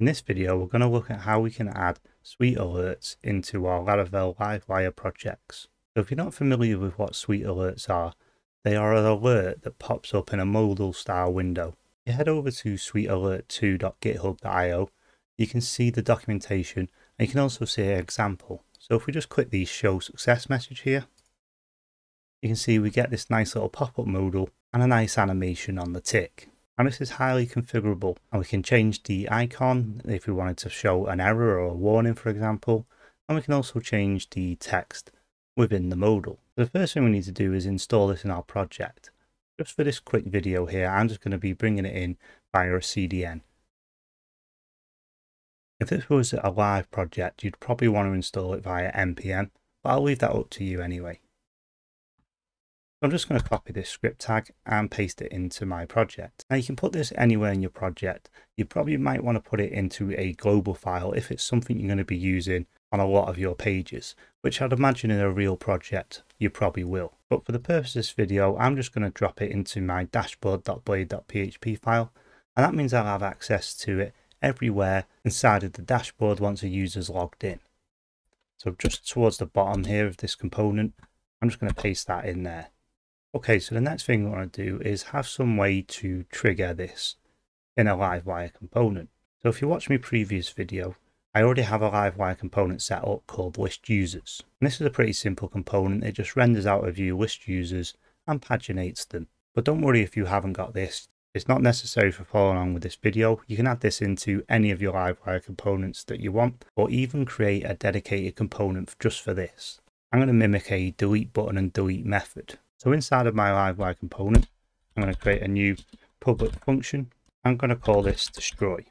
In this video, we're going to look at how we can add Suite Alerts into our Laravel Livewire projects. So if you're not familiar with what Suite Alerts are, they are an alert that pops up in a modal style window. If you head over to suitealert2.github.io, you can see the documentation and you can also see an example. So if we just click the Show Success message here, you can see we get this nice little pop-up modal and a nice animation on the tick. And this is highly configurable, and we can change the icon if we wanted to show an error or a warning, for example, and we can also change the text within the modal. The first thing we need to do is install this in our project. Just for this quick video here, I'm just going to be bringing it in via a CDN. If this was a live project, you'd probably want to install it via NPM, but I'll leave that up to you anyway. I'm just going to copy this script tag and paste it into my project. Now you can put this anywhere in your project. You probably might want to put it into a global file if it's something you're going to be using on a lot of your pages, which I'd imagine in a real project you probably will. But for the purpose of this video, I'm just going to drop it into my dashboard.blade.php file, and that means I'll have access to it everywhere inside of the dashboard once a user's logged in. So just towards the bottom here of this component, I'm just going to paste that in there. Okay, so the next thing we want to do is have some way to trigger this in a Livewire component. So if you watch my previous video, I already have a Livewire component set up called List Users. And this is a pretty simple component. It just renders out a view list users and paginates them. But don't worry if you haven't got this. It's not necessary for following along with this video. You can add this into any of your Livewire components that you want, or even create a dedicated component just for this. I'm going to mimic a delete button and delete method. So inside of my Livewire component, I'm going to create a new public function. I'm going to call this destroy.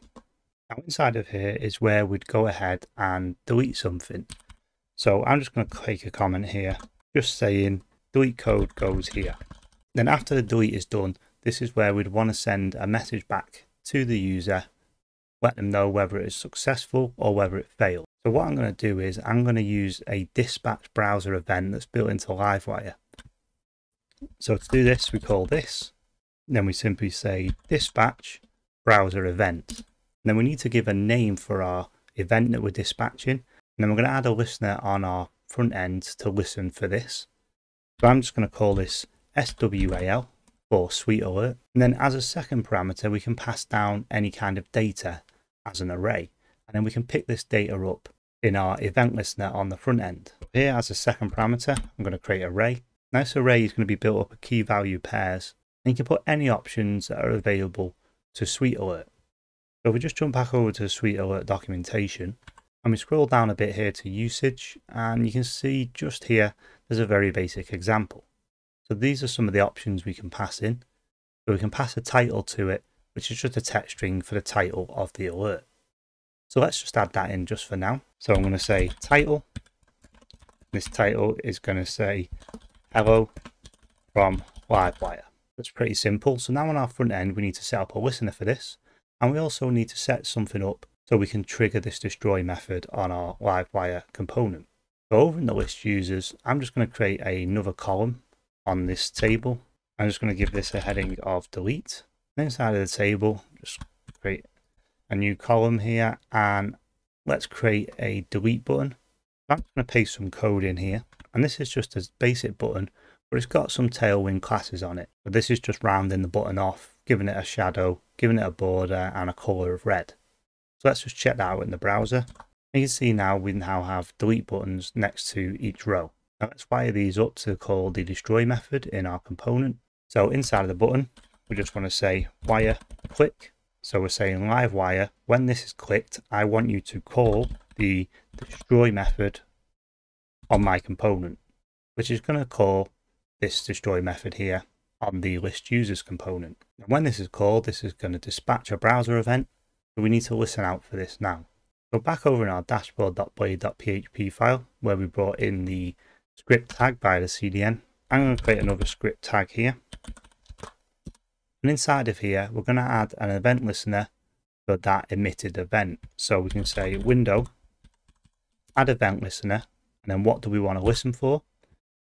Now inside of here is where we'd go ahead and delete something. So I'm just going to click a comment here, just saying delete code goes here. Then after the delete is done, this is where we'd want to send a message back to the user, let them know whether it is successful or whether it failed. So what I'm going to do is I'm going to use a dispatch browser event that's built into Livewire. So to do this, we call this, then we simply say dispatch browser event. And then we need to give a name for our event that we're dispatching. And then we're going to add a listener on our front end to listen for this. So I'm just going to call this SWAL for Suite Alert. And then as a second parameter, we can pass down any kind of data as an array. And then we can pick this data up in our event listener on the front end. Here as a second parameter, I'm going to create an array. Now this array is going to be built up of key value pairs, and you can put any options that are available to Suite Alert. So if we just jump back over to the Suite Alert documentation, and we scroll down a bit here to usage, and you can see just here, there's a very basic example. So these are some of the options we can pass in. So we can pass a title to it, which is just a text string for the title of the alert. So let's just add that in just for now. So I'm going to say title. This title is going to say hello from Livewire. That's pretty simple. So now on our front end, we need to set up a listener for this. And we also need to set something up so we can trigger this destroy method on our Livewire component. So over in the list users, I'm just going to create another column on this table. I'm just going to give this a heading of delete. And inside of the table, just create a new column here, and let's create a delete button. I'm going to paste some code in here, and this is just a basic button, but it's got some Tailwind classes on it. But this is just rounding the button off, giving it a shadow, giving it a border and a color of red. So let's just check that out in the browser. And you can see now we now have delete buttons next to each row. Now let's wire these up to call the destroy method in our component. So inside of the button, we just want to say wire click. So we're saying Livewire, when this is clicked, I want you to call the destroy method on my component, which is going to call this destroy method here on the list users component. And when this is called, this is going to dispatch a browser event. So we need to listen out for this now. So back over in our dashboard.blade.php file, where we brought in the script tag by the CDN, I'm going to create another script tag here. And inside of here, we're going to add an event listener for that emitted event. So we can say window, add event listener, and then what do we want to listen for?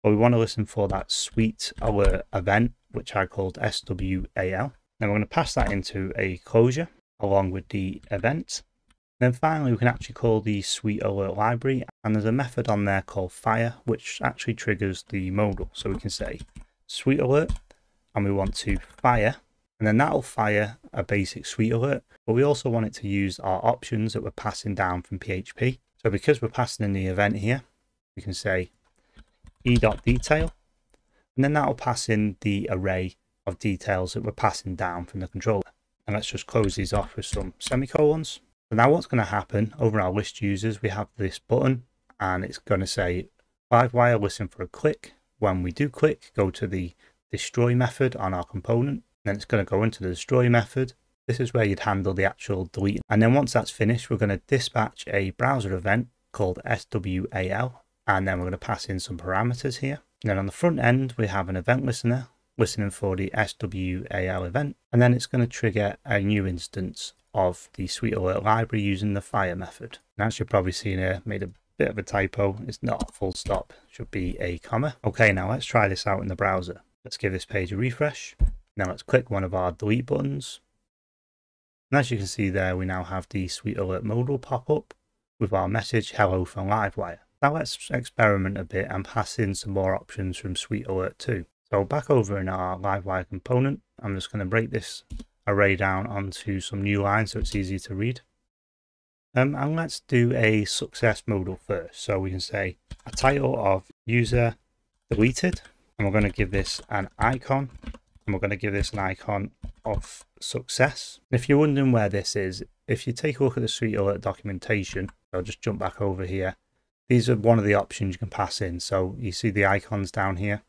Well, we want to listen for that Suite Alert event, which I called SWAL. Now we're going to pass that into a closure along with the event. Then finally, we can actually call the Suite Alert library, and there's a method on there called fire, which actually triggers the modal. So we can say Suite Alert, and we want to fire, and then that'll fire a basic Suite Alert, but we also want it to use our options that we're passing down from PHP. So because we're passing in the event here, we can say e.detail, and then that'll pass in the array of details that we're passing down from the controller. And let's just close these off with some semicolons. So now what's going to happen over our list users, we have this button and it's going to say Livewire listen for a click. When we do click, go to the destroy method on our component. Then it's going to go into the destroy method. This is where you'd handle the actual delete. And then once that's finished, we're going to dispatch a browser event called SWAL. And then we're going to pass in some parameters here. And then on the front end, we have an event listener listening for the SWAL event. And then it's going to trigger a new instance of the Suite Alert library using the fire method. And as you've probably seen here, made a bit of a typo. It's not a full stop, it should be a comma. Okay, now let's try this out in the browser. Let's give this page a refresh. Now let's click one of our delete buttons. And as you can see there, we now have the Suite Alert modal pop up with our message, hello from Livewire. Now let's experiment a bit and pass in some more options from Suite Alert 2. So back over in our Livewire component, I'm just going to break this array down onto some new lines so it's easy to read. And let's do a success modal first. So we can say a title of user deleted, and we're going to give this an icon, and we're going to give this an icon of success. And if you're wondering where this is, if you take a look at the Suite Alert documentation, I'll just jump back over here. These are one of the options you can pass in. So you see the icons down here.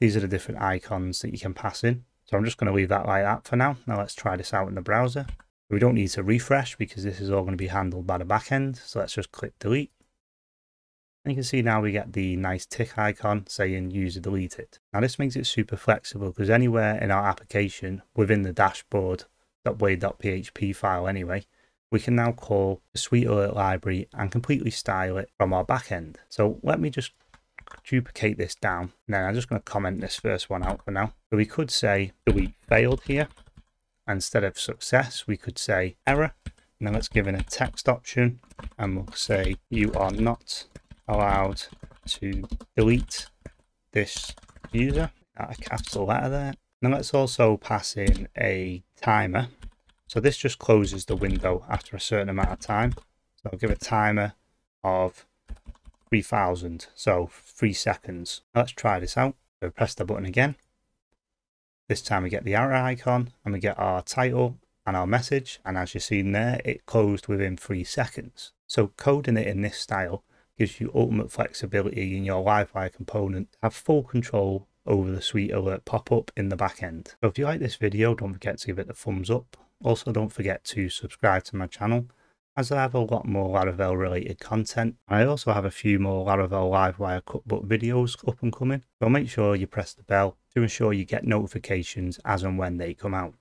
These are the different icons that you can pass in. So I'm just going to leave that like that for now. Now let's try this out in the browser. We don't need to refresh because this is all going to be handled by the back end. So let's just click delete. And you can see now we get the nice tick icon saying user deleted. Now this makes it super flexible because anywhere in our application within the dashboard.way.php file anyway, we can now call the Suite Alert library and completely style it from our back end. So let me just duplicate this down. Now I'm just going to comment this first one out for now. So we could say delete failed here. Instead of success, we could say error. Now let's give it a text option and we'll say you are not allowed to delete this user. A capital letter there. Now let's also pass in a timer. So this just closes the window after a certain amount of time. So I'll give a timer of 3000, so 3 seconds. Let's try this out. So press the button again. This time we get the arrow icon and we get our title and our message, and as you've seen there, it closed within 3 seconds. So coding it in this style gives you ultimate flexibility in your Livewire component to have full control over the Suite Alert pop-up in the back end. So if you like this video, don't forget to give it a thumbs up. Also, don't forget to subscribe to my channel, as I have a lot more Laravel related content. I also have a few more Laravel Livewire cookbook videos up and coming, so make sure you press the bell to ensure you get notifications as and when they come out.